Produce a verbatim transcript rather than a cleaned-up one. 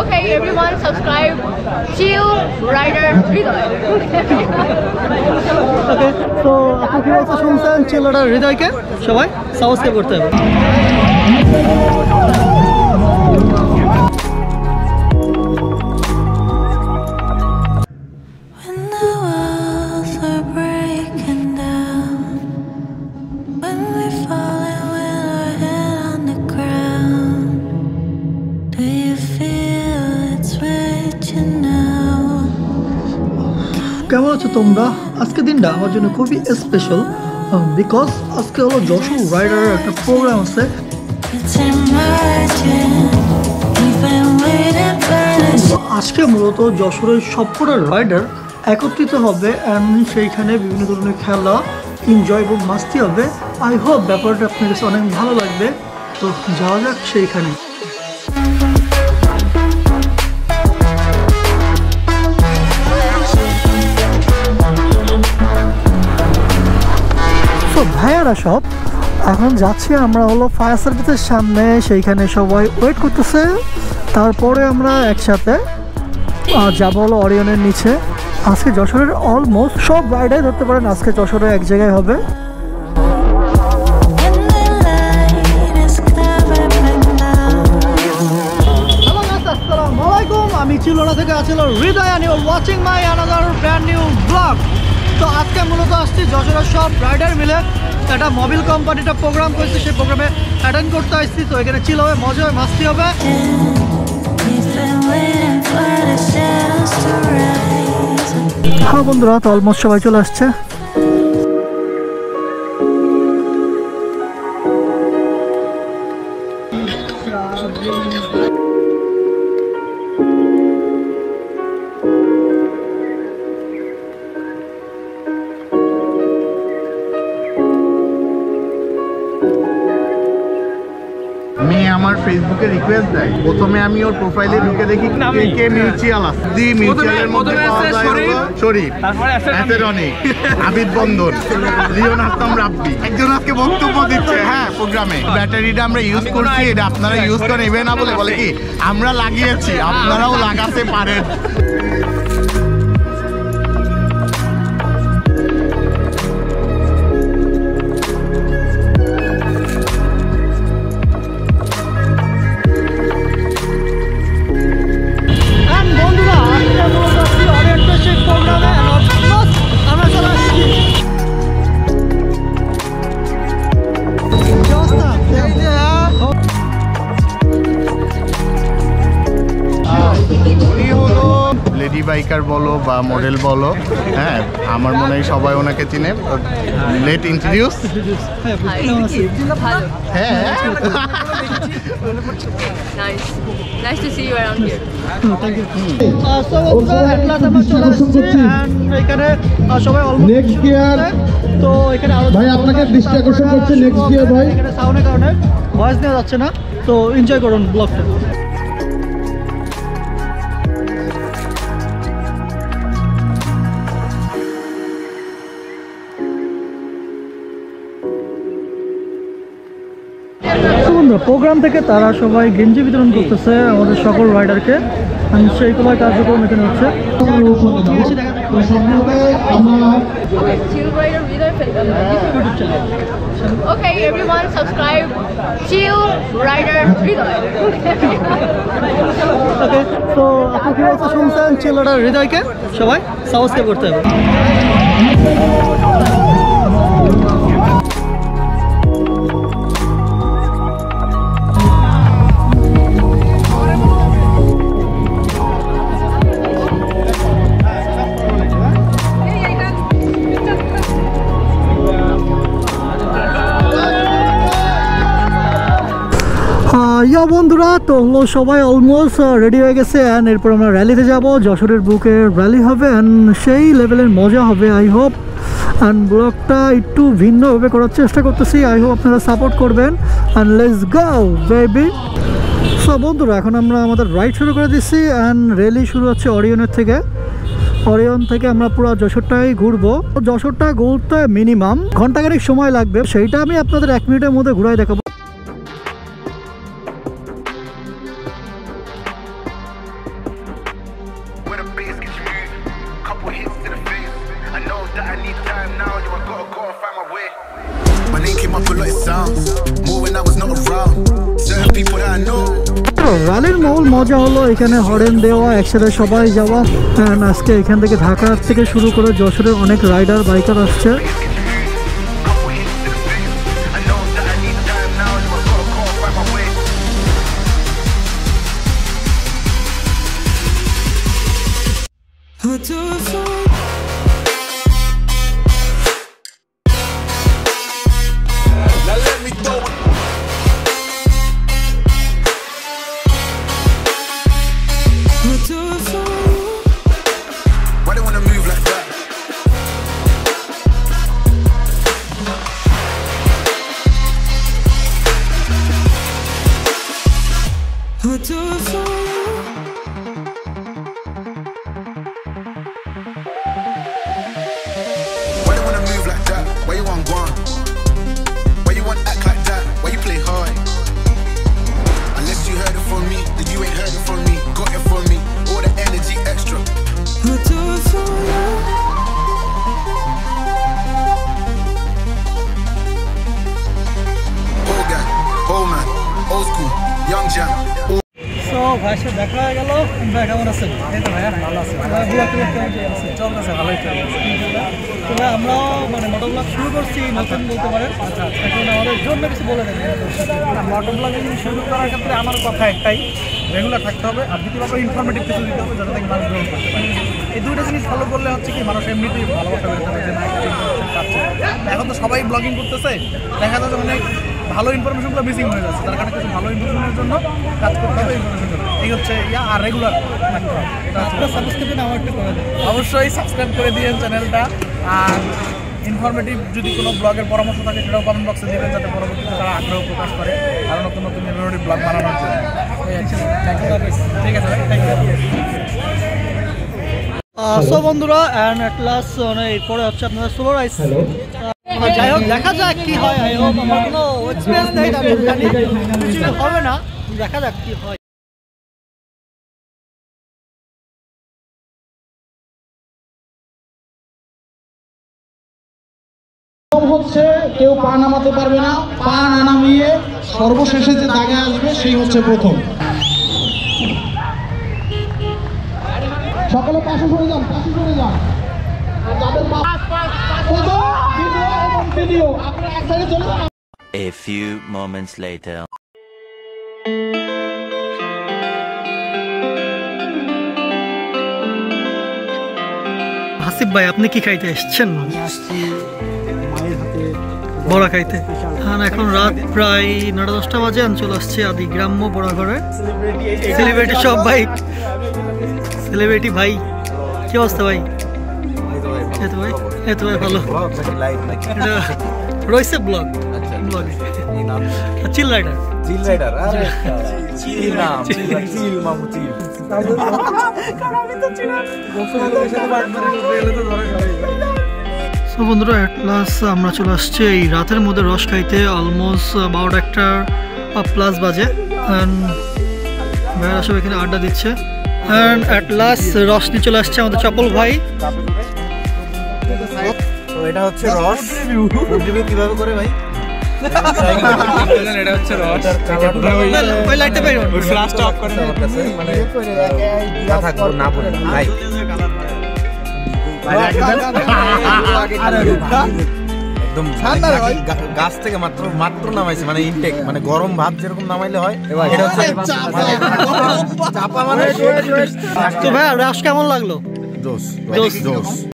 Okay, everyone, subscribe. Chill Rider Ridoy. Okay, so আপনি কি কথা শুনছেন Chill Rider Ridoy কে সবাই সাবস্ক্রাইব করতে হবে। কেমন আছো তোমরা? আজকে দিনটা আমার জন্য খুবই স্পেশাল বিকজ আজকে হলো যশোর রাইডারের একটা প্রোগ্রাম আছে। আজকে মূলত যশোরের সবকটা রাইডার একত্রিত হবে অ্যান্ড সেইখানে বিভিন্ন ধরনের খেলা, এনজয় এবং মাস্তি হবে। আই হোপ ব্যাপারটা আপনার কাছে অনেক ভালো লাগবে। তো যাওয়া যাক সেইখানে। ভাইয়ারা সব এখন যাচ্ছি, আমরা হলো ফায়ার সার্ভিসের সামনে, সেইখানে সবাই ওয়েট করতেছে। তারপরে আমরা একসাথে যাবো হলো অরিয়নের নিচে। আজকে যশোরের অলমোস্ট সব রাইডাই ধরতে পারেন আজকে যশোরে এক জায়গায় হবে। আমি Chill Rider থেকে আছি Hridoy, and you are watching my another brand new blog. তো আজকে মূলত আসছি যশোরের সব রাইডার মিলে একটা মোবিল কোম্পানিটা প্রোগ্রাম করছে, সেই প্রোগ্রামে অ্যাটেন্ড করতে আসছি। তো এখানে চিল হবে, মজা হবে, মাস্তি হবে। হ্যাঁ বন্ধুরা, তো অলমোস্ট সবাই চলে আসছে। ফেসবুকে রিকোয়েস্ট দেয়, প্রথমে আমি ওর প্রোফাইলে ঢুকে দেখি কে মিউচুয়াল আছে। দি মিউচুয়ালের মধ্যে শরীফ, অ্যাসেরনি, আবিদ বন্ধন, লিওন হাসান রাব্বি একজন আজকে বক্তব্য দিচ্ছে। হ্যাঁ, প্রোগ্রামে ব্যাটারিটা আমরা ইউজ করছি, এটা আপনারা ইউজ করে নেবেন না বলে বলে কি আমরা লাগিয়েছি, আপনারাও লাগাতে পারেন। বাইকার বলো বা মডেল বলো, হ্যাঁ আমার মনে হয় সবাই ওনাকে চিনে। Let introduce. হ্যাঁ, nice nice to see you around here. Thank you. So at last আমরা চলে আসছি এন্ড এখানে সবাই অলমোস্ট নেক্সট গিয়ার। তো এখানে ভাই আপনাকে দৃষ্টি আকর্ষণ করছে নেক্সট গিয়ার। ভাই এখানে সাউন্ডের কারণে ভয়েস দেওয়া যাচ্ছে না, তো এনজয় করুন ব্লগটা। প্রোগ্রাম থেকে তারা সবাই গেঞ্জি বিতরণ করতেছে আমাদের সকল রাইডারকে, সেইগুলো কার্যক্রম এখানে হচ্ছে। তো আপনি কথা শুনছেন Chill Rider Ridoy কে সবাই সাবস্ক্রাইব করতে হবে। ইয়া বন্ধুরা, তো হলো সবাই অলমোস্ট রেডি হয়ে গেছে অ্যান্ড এরপর আমরা র্যালিতে যাব। যশোরের বুকে র্যালি হবে অ্যান্ড সেই লেভেলের মজা হবে। আই হোপ অ্যান্ড ব্লগটা একটু ভিন্নভাবে করার চেষ্টা করতেছি। আই হোপ আপনারা সাপোর্ট করবেন and let's go baby. So বন্ধুরা, এখন আমরা আমাদের রাইড শুরু করে দিচ্ছি অ্যান্ড র্যালি শুরু হচ্ছে অরিয়নের থেকে। অরিয়ন থেকে আমরা পুরো যশোরটাই ঘুরবো। যশোরটা ঘুরতে মিনিমাম ঘন্টাখানেক সময় লাগবে, সেইটা আমি আপনাদের এক মিনিটের মধ্যে ঘুরাই দেখাবো। that I need time now. You I gotta go and find my way. My name came up a lot, it sounds more when I was not around. Certain people that I know. রালের মূল মজা হলো এখানে horn দেওয়া, একসাথে সবাই যাওয়া। আর আজকে এখান থেকে ঢাকা থেকে শুরু করে যশোরের অনেক রাইডার বাইকার আসছে। দেখা হয়ে গেল ভাই, কেমন আছেন? এই তো ভাইয়া ভালো আছে। চলতেছে ভালোই চলতেছে। তবে আমরা মানে মোটর ব্লগ শুরু করছি নতুন বলতে পারেন। আচ্ছা, এখন আমাদের জন্য কিছু বলে দেবেন? মোটর ব্লগ শুরু করার ক্ষেত্রে আমার কথা একটাই, রেগুলার থাকতে হবে আর দ্বিতীয় ব্যাপারে ইনফরমেটিভ কিছু দিতে হবে যাতে থেকে মানুষ গ্রহণ করতে পারে। এই দুটো জিনিস ফলো করলে হচ্ছে কি মানুষ এমনিতেই ভালোবাসা পেতে পারে। এখন তো সবাই ব্লগিং করতেছে, দেখা যাচ্ছে অনেক ভালো ইনফরমেশনগুলো মিসিং হয়ে যাচ্ছে। তার কারণে কিছু ভালো ইনফরমেশনের জন্য কাজ করতে হবে। ইনফরমেশন ঠিক হচ্ছে ইয়া আর রেগুলার সাবস্ক্রাইব আমার একটু করে দেন, অবশ্যই সাবস্ক্রাইব করে দিয়েন চ্যানেলটা। আর ইনফরমেটিভ যদি কোনো ব্লগের পরামর্শ থাকে সেটাও কমেন্ট বক্সে দেবেন যাতে পরবর্তীতে তারা আগ্রহ প্রকাশ করে আর নতুন নতুন ইনফরমেটিভ ব্লগ বানানোর জন্য। ঠিক আছে ভাই, থ্যাংক ইউ। সো বন্ধুরা অ্যান্ড অ্যাট লাস্ট মানে এরপরে হচ্ছে আপনারা সোলো রাইস। যাই হোক দেখা যাক কি হয়। আই হোপ আমার কোনো এক্সপিরিয়েন্স নেই, জানি কিছু হবে না, দেখা যাক কি হয়। হচ্ছে কেউ পা নামাতে পারবে না, পা না নামিয়ে সর্বশেষে যে জায়গায় আসবে সেই হচ্ছে প্রথম। সকালে পাশে সরে যান, পাশে সরে যান। A few moments later. Hasib ভাই, আপনি কি খাইতে এসেছেন? বড়া খাইতে। হ্যাঁ, এখন রাত প্রায় নটা দশটা বাজে। আমি চলে আসছি আদি গ্রাম্য বড়া ঘরে। সেলিব্রিটি সব ভাই, সেলিব্রিটি ভাই কি অবস্থা ভাই? এই তো ভাই, এই তো ভাই ভালো। রয়েছে blog, blog chill rider, chill rider. আরে চিল নাম, চিল মামু চিল। কারণ আমি তো চিল গোফের সাথে বাদ মারি গেলে তো ধরে যাবে। তো বন্ধুরা অ্যাট লাস্ট আমরা চলে আসছি এই রাতের মধ্যে রস খাইতে। অলমোস্ট বারোটা একটা প্লাস বাজে। অ্যান্ড ভাইয়েরা সব এখানে আড্ডা দিচ্ছে। অ্যান্ড অ্যাট লাস্ট রস নিয়ে চলে আসছে আমাদের চপল ভাই। তো এটা হচ্ছে রস রিভিউ। রিভিউ কিভাবে করে ভাই? এটা হচ্ছে রস। ওই লাইটটা ভাই ফ্ল্যাশটা অফ করে দাও কাছে, মানে না থাকবো না পড়ে ভাই। একদম গাছ থেকে মাত্র মাত্র নামাইছে, মানে ইনটেক, মানে গরম ভাব যেরকম নামাইলে হয়। তো ভাই রস কেমন লাগলো? জোস জোস।